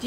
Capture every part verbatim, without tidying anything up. Do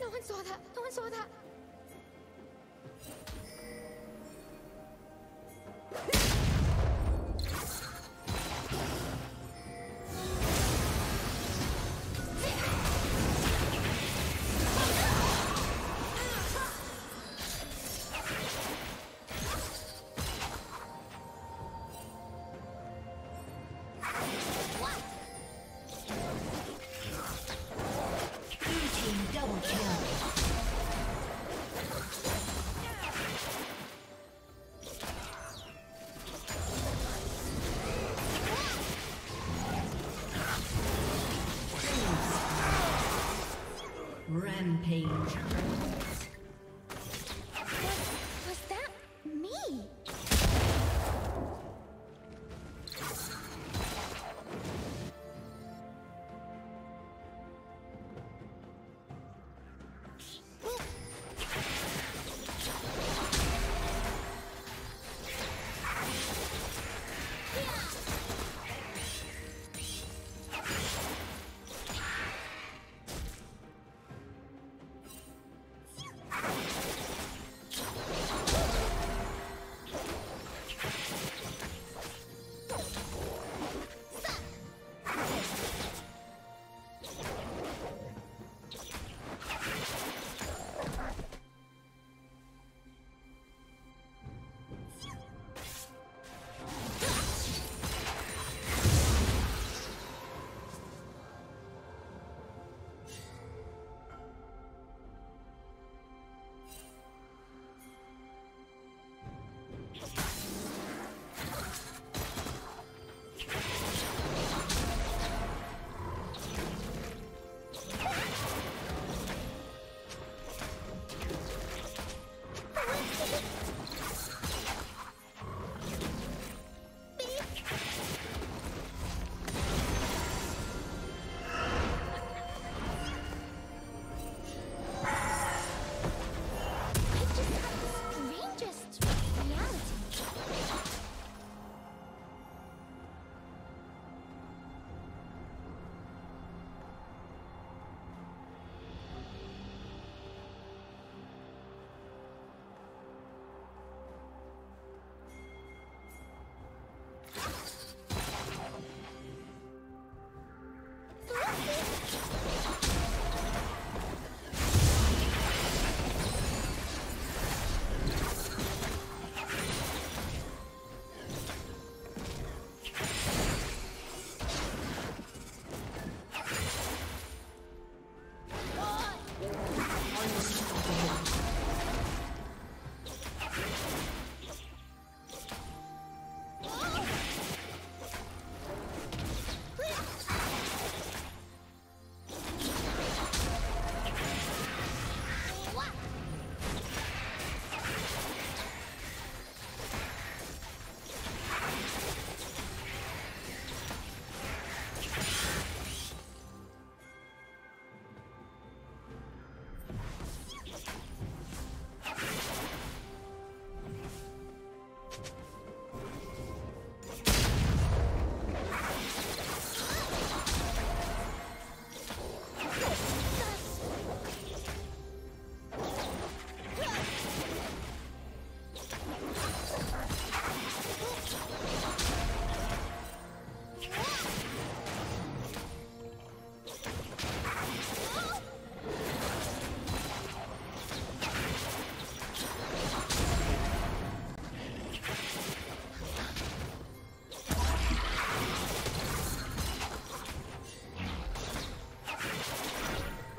No one saw that. No one saw that. Rampage. Was that me?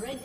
Red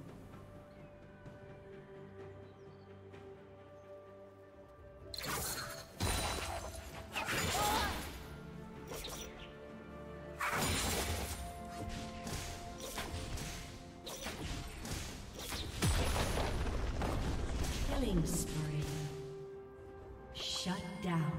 Killing spree. Shut down.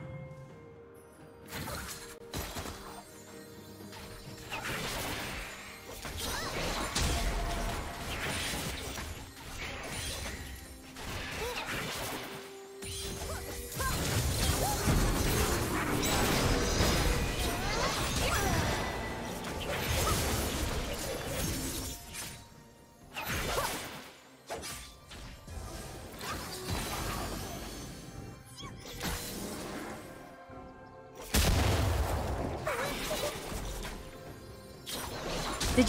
Did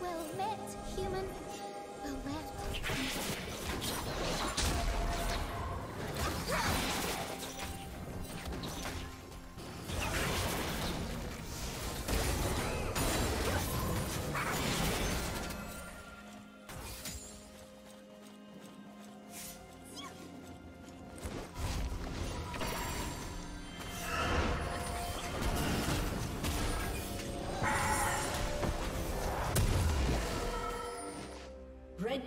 Well met, human. Well met. Red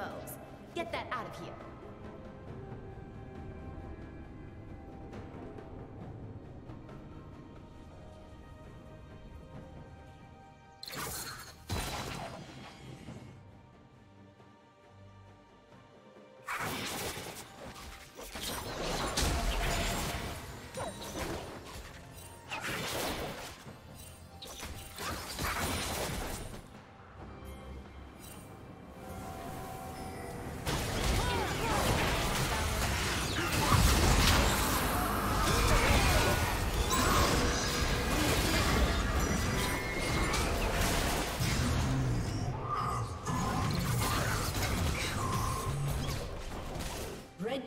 bows. Get that out of here. Red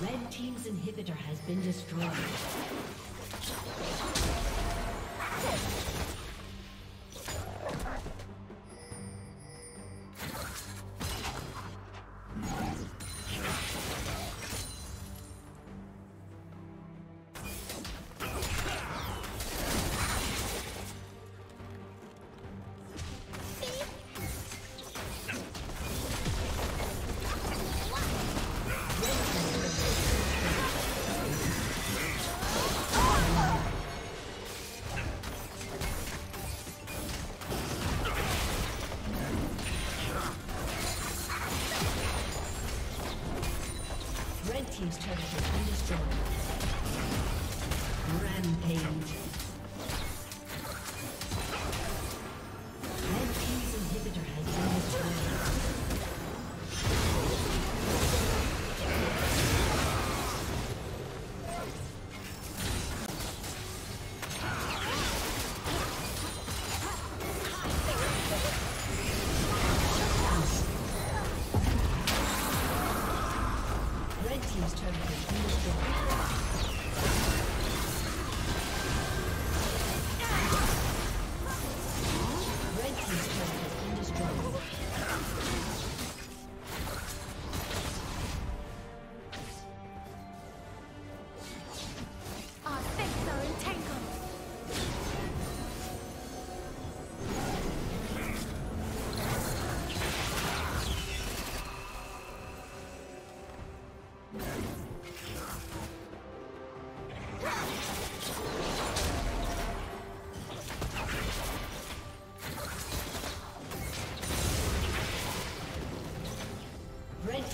Red Team's inhibitor has been destroyed. Team's turret has been destroyed. Rampage. Red Team's inhibitor has been destroyed.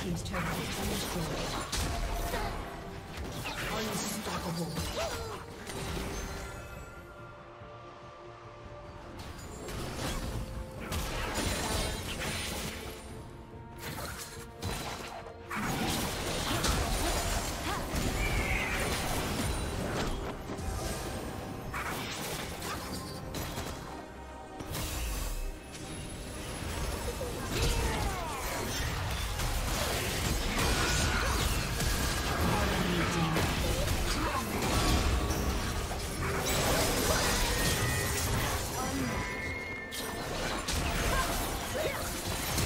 team's turret has been destroyed. Unstoppable.